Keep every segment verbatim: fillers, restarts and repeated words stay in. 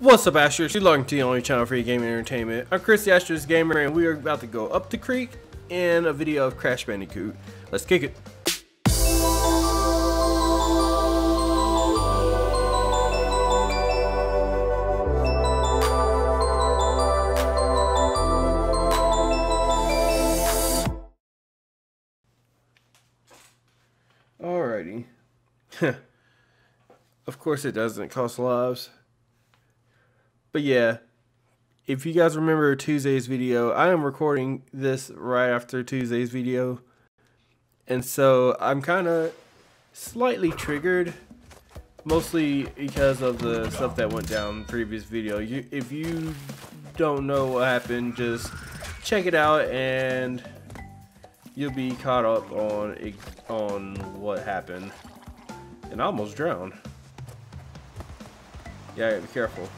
What's up, Ashers? You're logging to the only channel for your gaming entertainment. I'm Chris the Ashers Gamer, and we are about to go up the creek in a video of Crash Bandicoot. Let's kick it. Alrighty. Of course it doesn't cost lives. But yeah, if you guys remember Tuesday's video, I am recording this right after Tuesday's video. And so I'm kind of slightly triggered, mostly because of the stuff that went down in the previous video. You, if you don't know what happened, just check it out and you'll be caught up on, on what happened. And I almost drowned. Yeah, I gotta be careful.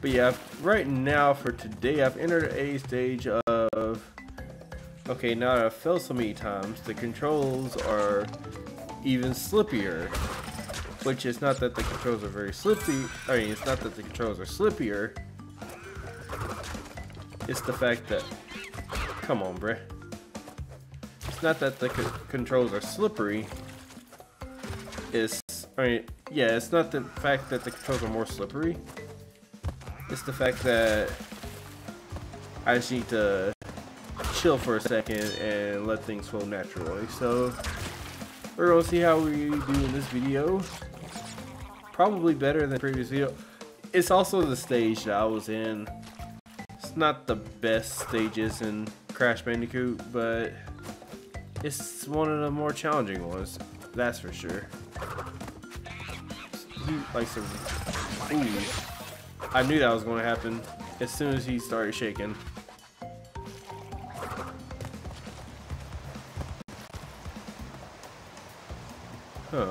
But yeah, right now for today, I've entered a stage of, okay, now I've fell so many times, the controls are even slippier, which is not that the controls are very slippy, I mean, it's not that the controls are slippier, it's the fact that, come on, bruh, it's not that the controls are slippery, it's, I mean, yeah, it's not the fact that the controls are more slippery. It's the fact that I just need to chill for a second and let things flow naturally. So we're gonna see how we do in this video. Probably better than the previous video. It's also the stage that I was in. It's not the best stages in Crash Bandicoot, but it's one of the more challenging ones. That's for sure. Like some. Ooh. I knew that was going to happen as soon as he started shaking. Huh,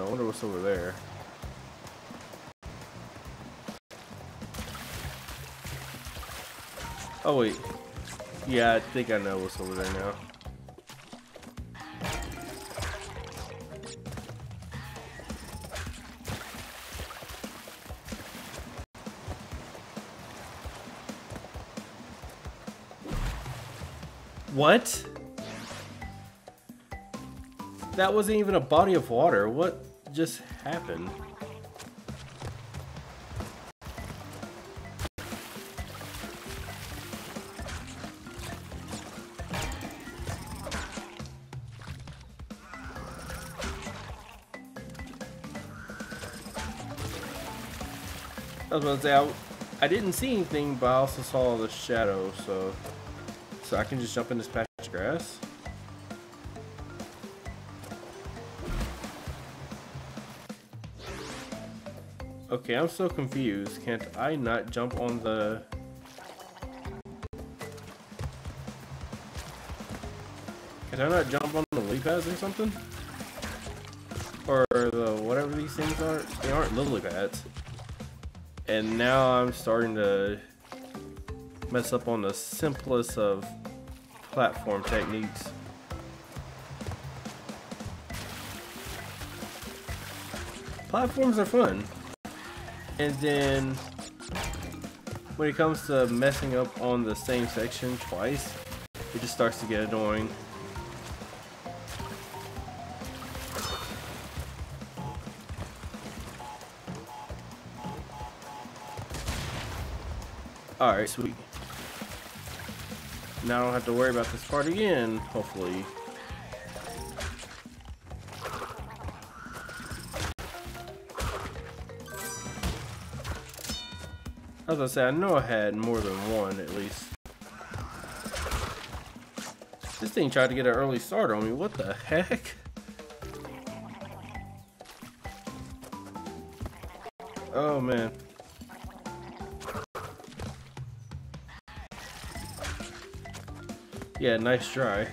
I wonder what's over there. Oh wait. Yeah, I think I know what's over there now. What? That wasn't even a body of water. What just happened? I was gonna say, I, I didn't see anything, but I also saw the shadow, so... So I can just jump in this patch of grass. Okay, I'm so confused. Can't I not jump on the... Can I not jump on the lily pads or something? Or the whatever these things are. They aren't lily pads. And now I'm starting to mess up on the simplest of platform techniques. Platforms are fun. And then when it comes to messing up on the same section twice, it just starts to get annoying. Alright, sweet. Now I don't have to worry about this part again, hopefully. As I say, I know I had more than one at least. This thing tried to get an early start on me, what the heck? Oh man. Yeah, nice try.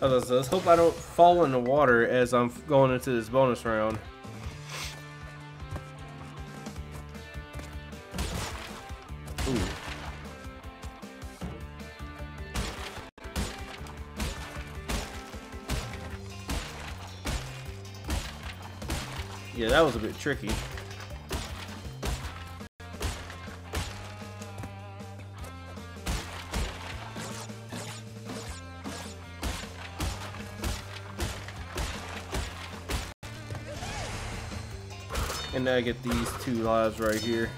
Let's, let's hope I don't fall in the water as I'm going into this bonus round. Ooh. Yeah, that was a bit tricky. And now I get these two lives right here.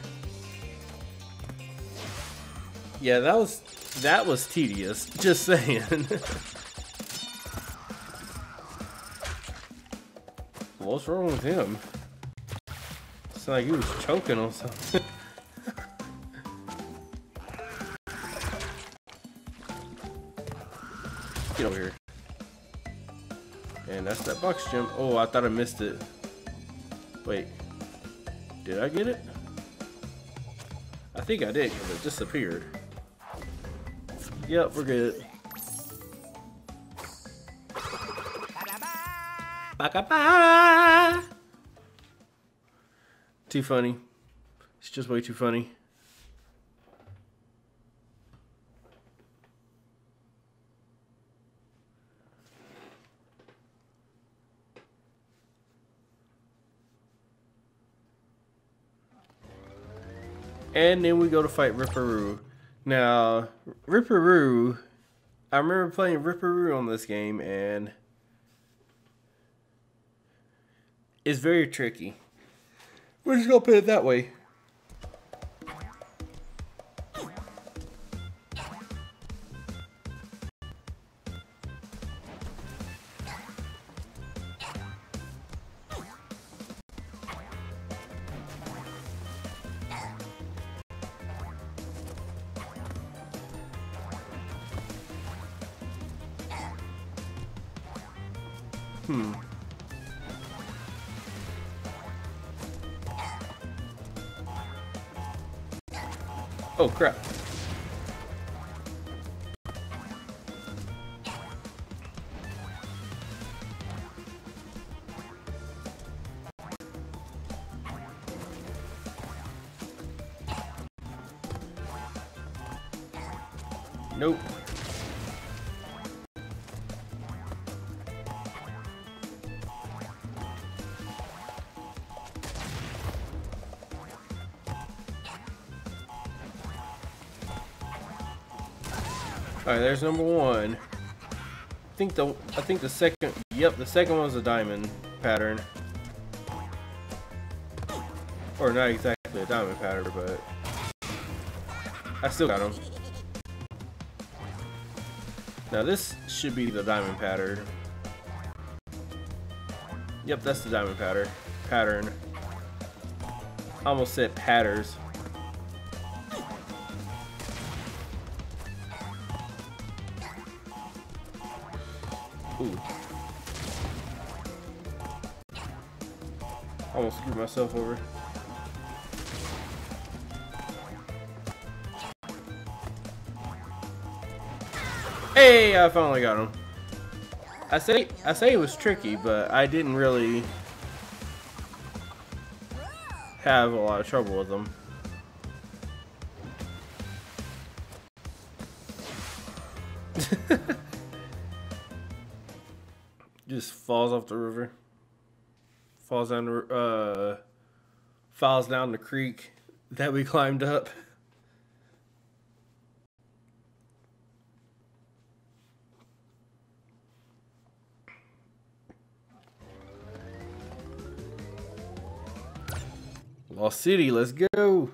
Yeah, that was that was tedious. Just saying. What's wrong with him? It's like he was choking on something. Get over here. And that's that box jump. Oh, I thought I missed it. Wait. Did I get it? I think I did because it disappeared. Yep, we're good. Ba-ba-ba! Too funny. It's just way too funny. And then we go to fight Ripper Roo. Now, Ripper Roo, I remember playing Ripper Roo on this game, and it's very tricky. We're just gonna put it that way. Hmm. Oh crap. Nope. Alright, there's number one. I think the I think the second yep, the second one was a diamond pattern. Or not exactly a diamond pattern, but I still got them. Now this should be the diamond pattern. Yep, that's the diamond pattern pattern. I almost said patters. Ooh. Almost screwed myself over. Hey, I finally got him. I say I say it was tricky, but I didn't really have a lot of trouble with them. Just falls off the river, falls down the, uh, falls down the creek that we climbed up. Lost City, let's go.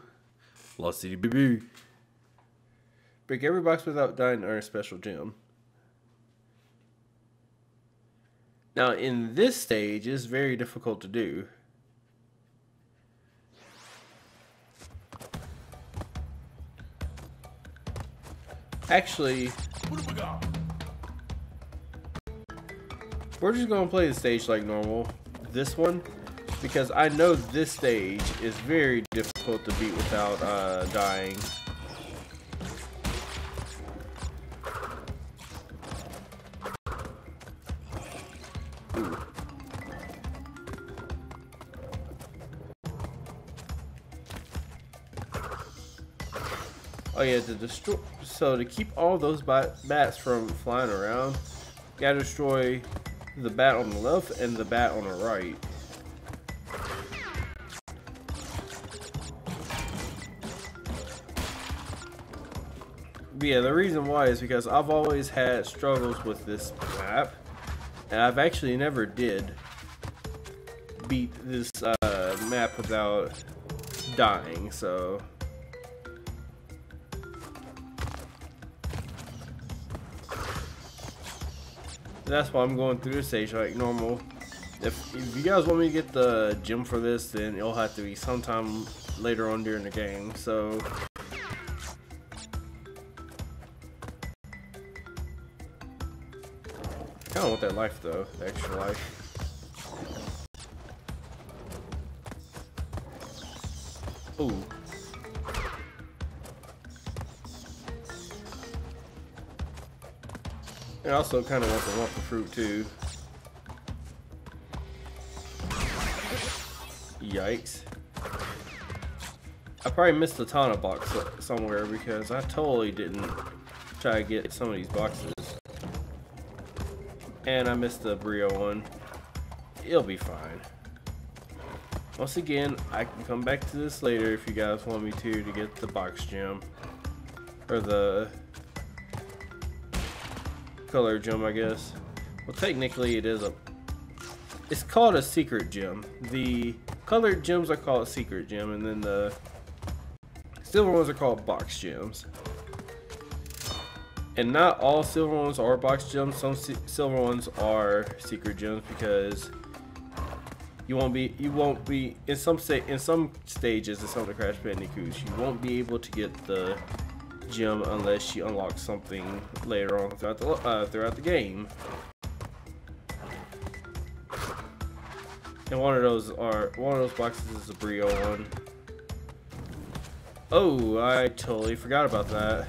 Lost City, baby. Break every box without dying to earn a special gem. Now, in this stage, it's very difficult to do. Actually, what have we got? We're just going to play the stage like normal. This one. Because I know this stage is very difficult to beat without uh, dying. Oh yeah, to destroy. So to keep all those bats from flying around, you gotta destroy the bat on the left and the bat on the right. But yeah, the reason why is because I've always had struggles with this map, and I've actually never did beat this uh, map without dying, so... That's why I'm going through the stage like normal. If, if you guys want me to get the gem for this, then it'll have to be sometime later on during the game, so... I don't want that life though, the extra life. Ooh. And I also kind of want the Wumpa Fruit too. Yikes. I probably missed the Tana box somewhere because I totally didn't try to get some of these boxes. And I missed the Brio one. It'll be fine. Once again, I can come back to this later if you guys want me to to get the box gem. Or the color gem, I guess. Well, technically it is a... It's called a secret gem. The colored gems are called secret gem, and then the silver ones are called box gems. And not all silver ones are box gems. Some si silver ones are secret gems because you won't be you won't be in some say in some stages of some of the Crash Bandicoots. You won't be able to get the gem unless you unlock something later on throughout the uh, throughout the game. And one of those are one of those boxes is the Brio one. Oh, I totally forgot about that.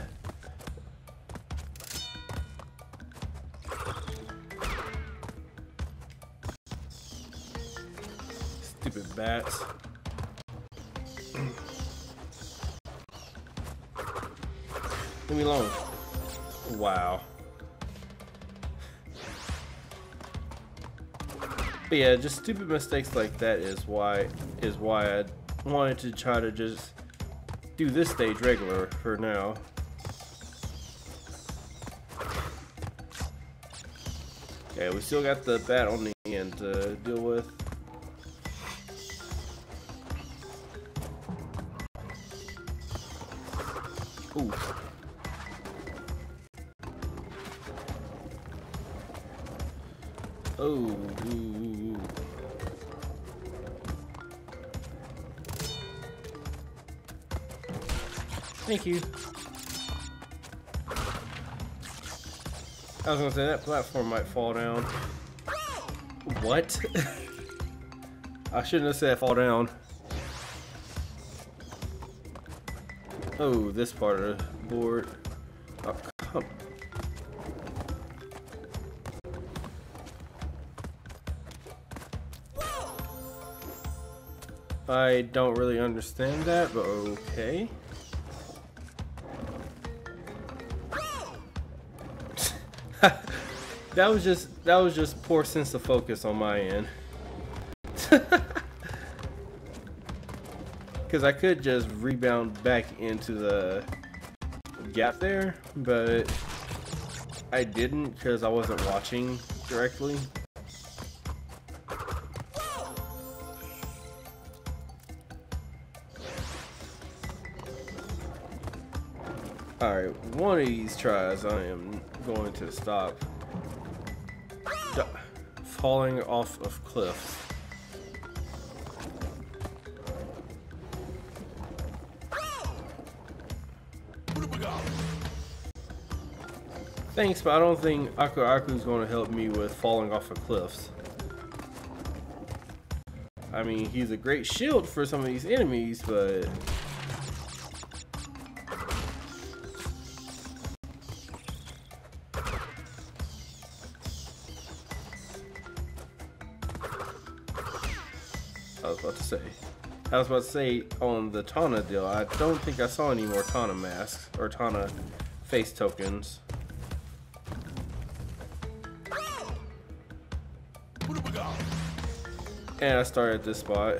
Stupid bats. Leave me alone. Wow. But yeah, just stupid mistakes like that is why is why I wanted to try to just do this stage regular for now. Okay, we still got the bat on the end to deal with. Ooh. Oh, ooh, ooh, ooh. Thank you. I was gonna say that platform might fall down. What? I shouldn't have said fall down. Oh, this part of the board. Oh, come. I don't really understand that, but okay. That was just that was just poor sense of focus on my end. Because I could just rebound back into the gap there, but I didn't because I wasn't watching directly. Alright, one of these tries I am going to stop D- falling off of cliffs. Thanks, but I don't think Aku Aku's going to help me with falling off of cliffs. I mean, he's a great shield for some of these enemies, but... I was about to say. I was about to say on the Tana deal, I don't think I saw any more Tana masks or Tana face tokens. And I started at this spot.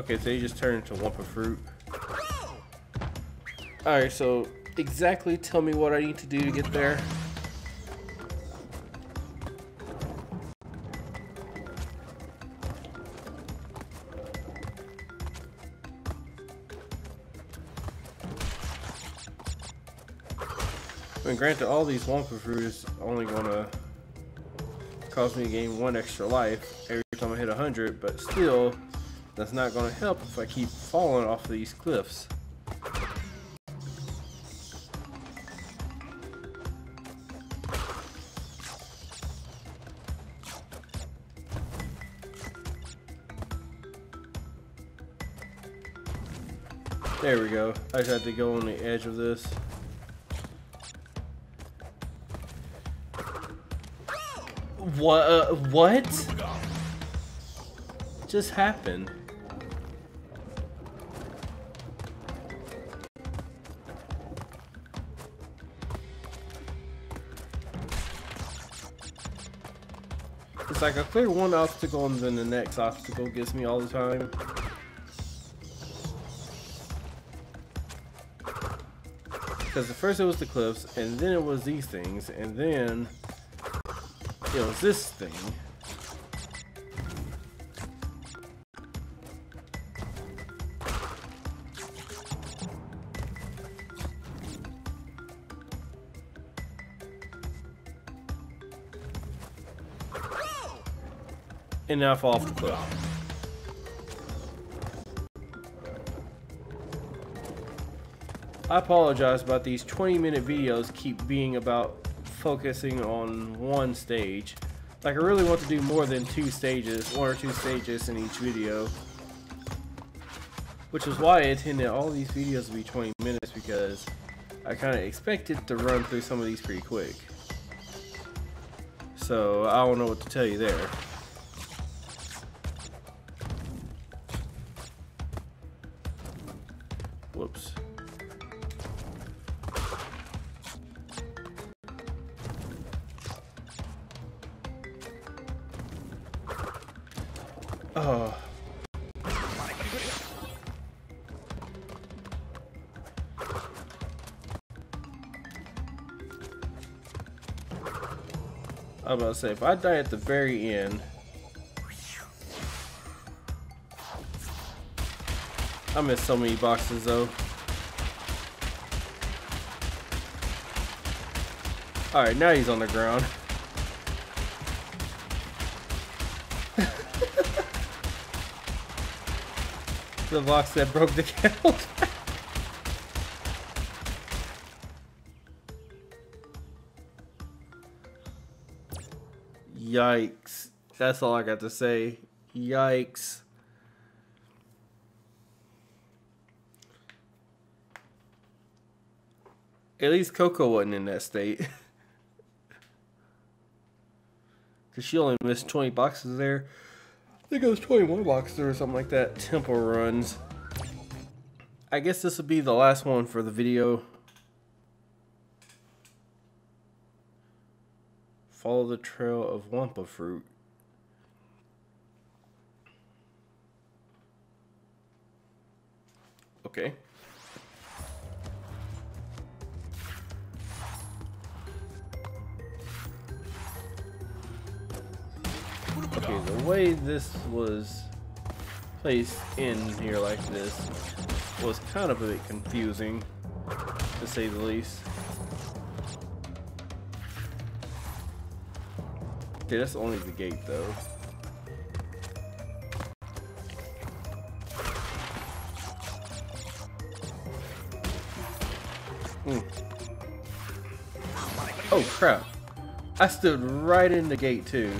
Okay, so you just turn into Wumpa Fruit. Alright, so exactly tell me what I need to do to get there. I mean, granted, all these Wumpa Fruit is only gonna cause me to gain one extra life every time I hit one hundred, but still, that's not gonna help if I keep falling off these cliffs. There we go. I just had to go on the edge of this. What? Uh, what? Just happened. It's like I clear one obstacle and then the next obstacle gets me all the time. Because at first it was the cliffs, and then it was these things, and then it was this thing. And now I fall off the cliff. I apologize about these twenty minute videos keep being about focusing on one stage. Like, I really want to do more than two stages, one or two stages in each video. Which is why I intended all these videos to be twenty minutes, because I kind of expected to run through some of these pretty quick. So, I don't know what to tell you there. Whoops. Oh. I was about to say, if I die at the very end, I missed so many boxes though. Alright, now he's on the ground. The box that broke the count. Yikes. That's all I got to say. Yikes. At least Coco wasn't in that state. Because she only missed twenty boxes there. I think it was twenty-one boxes or something like that. Temple runs. I guess this will be the last one for the video. Follow the trail of Wumpa Fruit. Okay. Okay, the way this was placed in here like this was kind of a bit confusing, to say the least. Okay, that's only the gate though. Mm. Oh crap! I stood right in the gate too.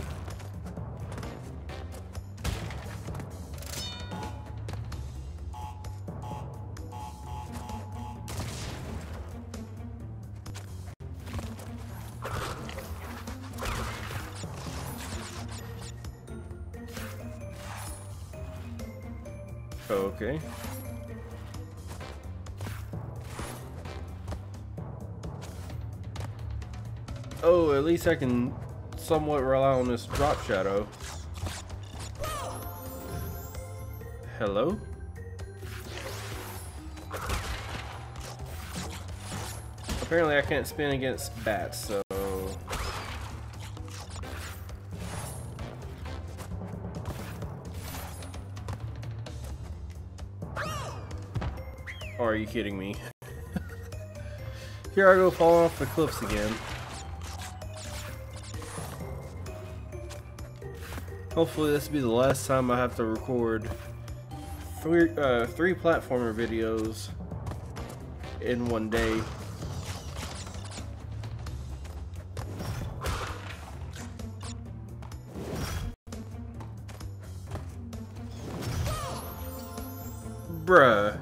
Okay. Oh, at least I can somewhat rely on this drop shadow. Hello? Apparently I can't spin against bats, so... Oh, are you kidding me? Here I go falling off the cliffs again. Hopefully this will be the last time I have to record three, uh, three platformer videos in one day. Bruh.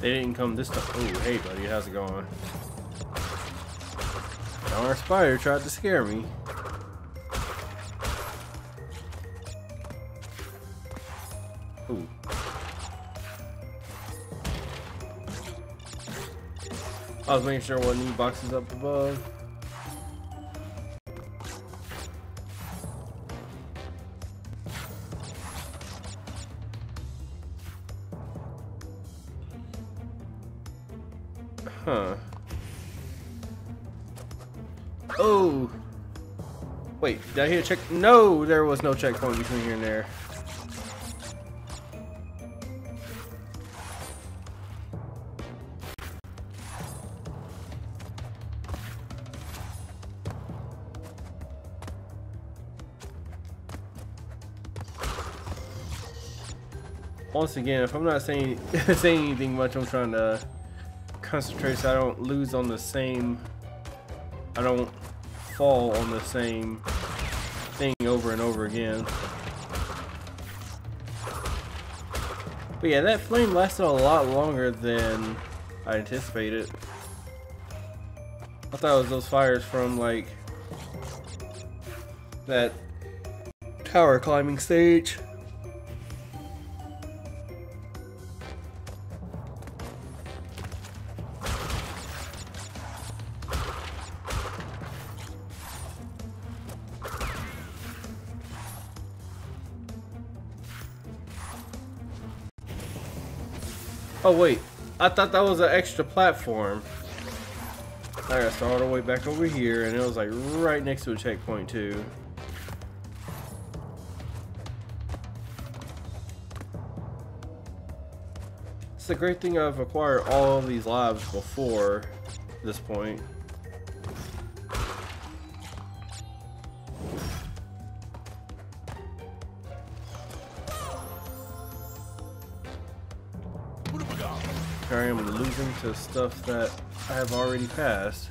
They didn't come this time. Oh, hey buddy, how's it going? Our spider tried to scare me. Ooh. I was making sure one new box is up above. Huh. Oh! Wait, did I hit a check? No! There was no checkpoint between here and there. Once again, if I'm not saying, saying anything much, I'm trying to... concentrate so I don't lose on the same, I don't fall on the same thing over and over again. But yeah, that flame lasted a lot longer than I anticipated. I thought it was those fires from like that tower climbing stage. Oh wait, I thought that was an extra platform. I gotta start all the way back over here, and it was like right next to a checkpoint too. It's a great thing I've acquired all of these lives before this point. I am losing to stuff that I have already passed.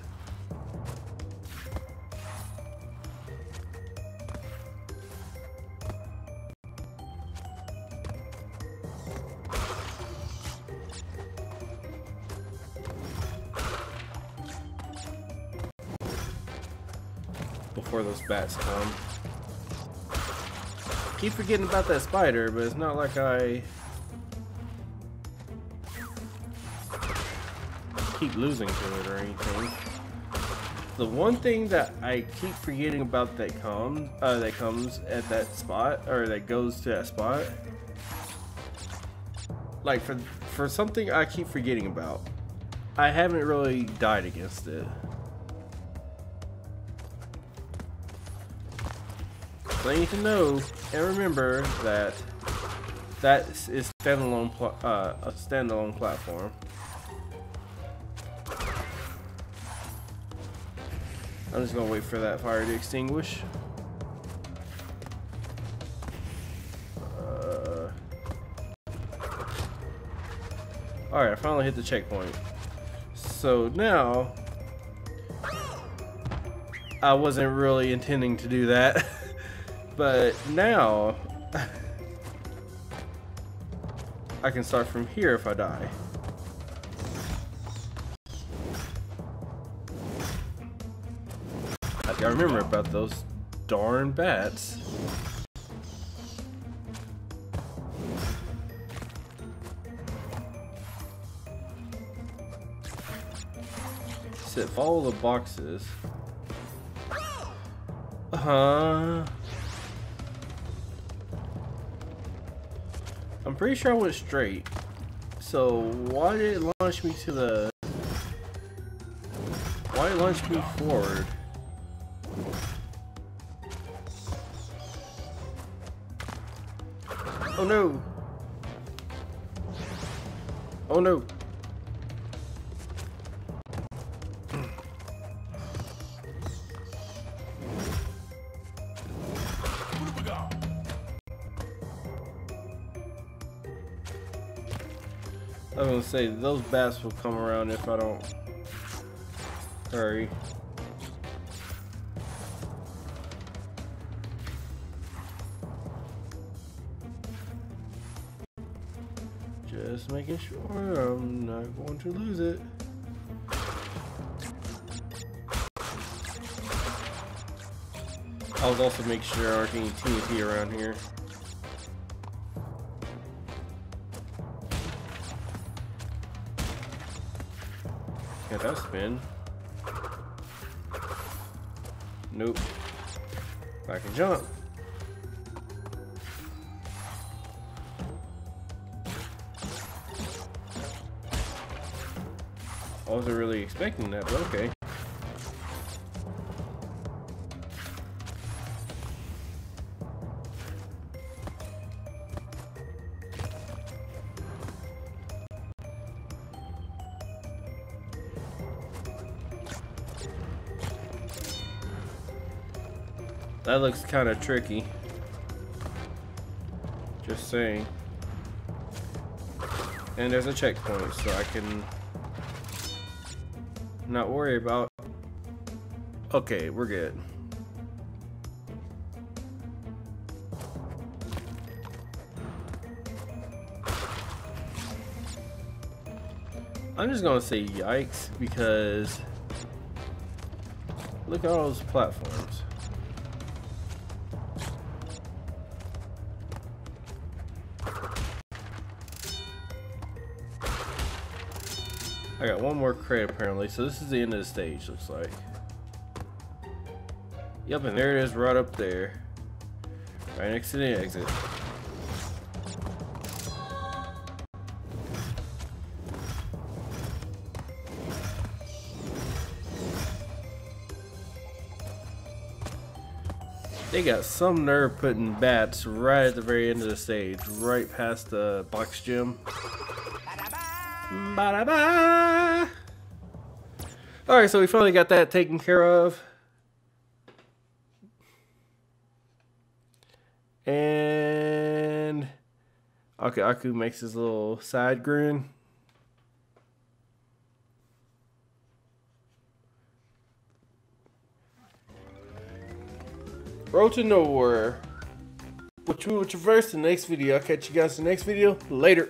Before those bats come. Keep forgetting about that spider, but it's not like I... keep losing to it or anything. The one thing that I keep forgetting about that comes uh, that comes at that spot, or that goes to that spot, like for for something I keep forgetting about, I haven't really died against it. So I need to know and remember that that is standalone pl uh, a standalone platform. I'm just gonna wait for that fire to extinguish. Uh, Alright, I finally hit the checkpoint. So now, I wasn't really intending to do that, but now, I can start from here if I die. I remember about those darn bats. Sit, follow the boxes. Uh-huh. I'm pretty sure I went straight. So why did it launch me to the... Why did it launch me forward? Oh no! Oh no! I was gonna say, those bats will come around if I don't hurry. Just making sure I'm not going to lose it. I was also making sure there aren't any T N T around here. Got that spin. Nope. I can jump. I wasn't really expecting that, but okay. That looks kind of tricky. Just saying. And there's a checkpoint, so I can not worry about. Okay, we're good. I'm just gonna say yikes, because look at all those platforms. I got one more crate apparently, so this is the end of the stage, looks like. Yep, and there it is right up there. Right next to the exit. They got some nerve putting bats right at the very end of the stage, right past the box gym. Ba-da-ba. All right, so we finally got that taken care of, and okay, Aku makes his little side grin. Road to Nowhere, which we will traverse in the next video. I'll catch you guys in the next video. Later.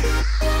We'll be right back.